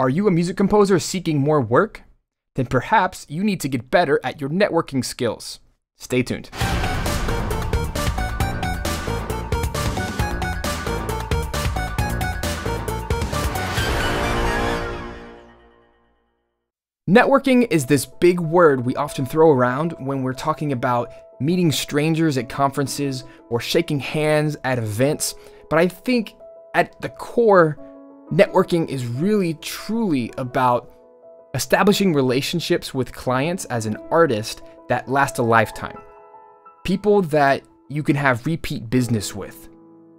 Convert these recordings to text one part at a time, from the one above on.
Are you a music composer seeking more work? Then perhaps you need to get better at your networking skills. Stay tuned. Networking is this big word we often throw around when we're talking about meeting strangers at conferences or shaking hands at events, but I think at the core, networking is really truly about establishing relationships with clients as an artist that last a lifetime. People that you can have repeat business with.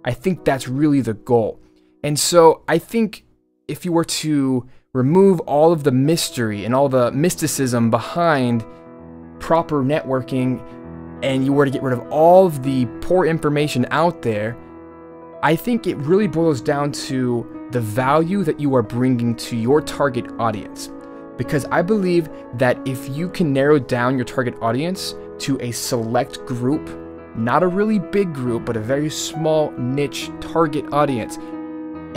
I think that's really the goal. And so I think if you were to remove all of the mystery and all the mysticism behind proper networking, and you were to get rid of all of the poor information out there, I think it really boils down to the value that you are bringing to your target audience. Because I believe that if you can narrow down your target audience to a select group, not a really big group, but a very small niche target audience,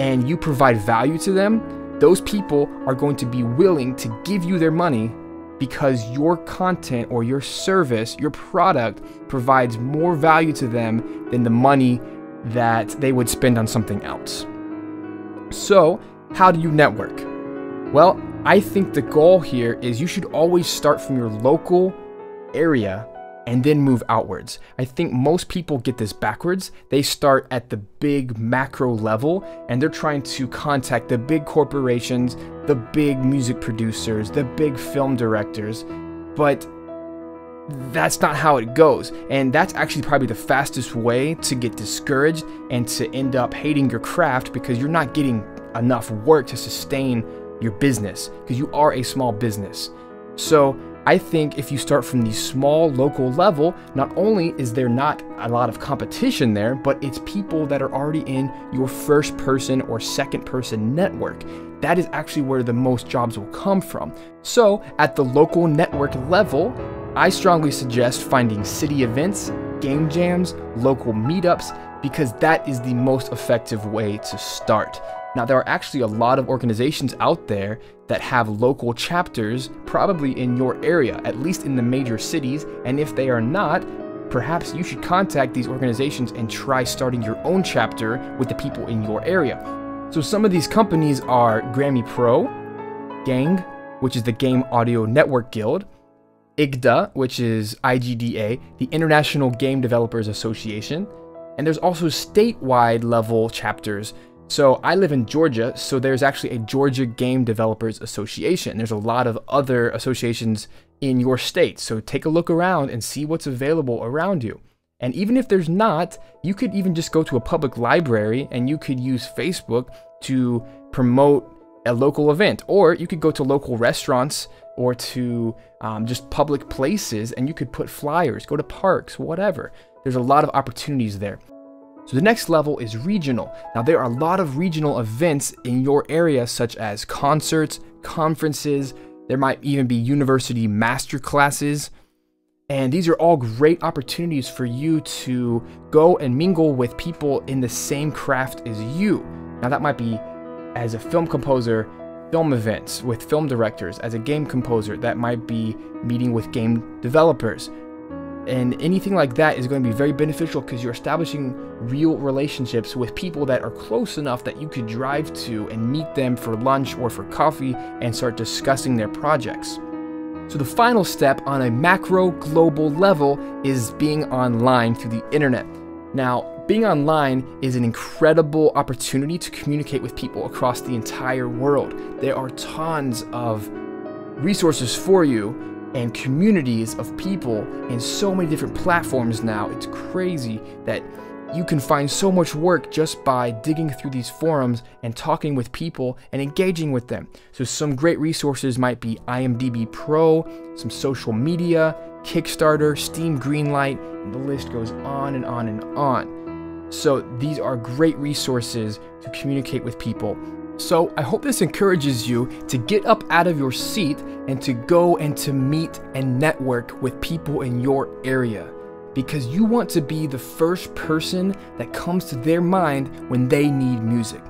and you provide value to them, those people are going to be willing to give you their money because your content or your service, your product provides more value to them than the money that they would spend on something else. So, how do you network? Well, I think the goal here is you should always start from your local area and then move outwards. I think most people get this backwards. They start at the big macro level and they're trying to contact the big corporations, the big music producers, the big film directors, but that's not how it goes. And that's actually probably the fastest way to get discouraged and to end up hating your craft because you're not getting enough work to sustain your business because you are a small business. So I think if you start from the small local level, not only is there not a lot of competition there, but it's people that are already in your first person or second person network. That is actually where the most jobs will come from. So at the local network level, I strongly suggest finding city events, game jams, local meetups, because that is the most effective way to start. Now, there are actually a lot of organizations out there that have local chapters, probably in your area, at least in the major cities. And if they are not, perhaps you should contact these organizations and try starting your own chapter with the people in your area. So some of these companies are Grammy Pro, Gang, which is the Game Audio Network Guild, IGDA, which is IGDA, the International Game Developers Association, and there's also statewide level chapters. So I live in Georgia, so there's actually a Georgia Game Developers Association. There's a lot of other associations in your state, so take a look around and see what's available around you. And even if there's not, you could even just go to a public library and you could use Facebook to promote a local event, or you could go to local restaurants or to just public places and you could put flyers, go to parks, whatever. There's a lot of opportunities there. So the next level is regional. Now there are a lot of regional events in your area, such as concerts, conferences, there might even be university master classes. And these are all great opportunities for you to go and mingle with people in the same craft as you. Now that might be as a film composer, film events with film directors, as a game composer, that might be meeting with game developers. And anything like that is going to be very beneficial because you're establishing real relationships with people that are close enough that you could drive to and meet them for lunch or for coffee and start discussing their projects. So the final step on a macro global level is being online through the internet. Now, being online is an incredible opportunity to communicate with people across the entire world. There are tons of resources for you and communities of people in so many different platforms now. It's crazy that you can find so much work just by digging through these forums and talking with people and engaging with them. So some great resources might be IMDb Pro, some social media, Kickstarter, Steam Greenlight, and the list goes on and on and on. So these are great resources to communicate with people. So I hope this encourages you to get up out of your seat and to go and to meet and network with people in your area, because you want to be the first person that comes to their mind when they need music.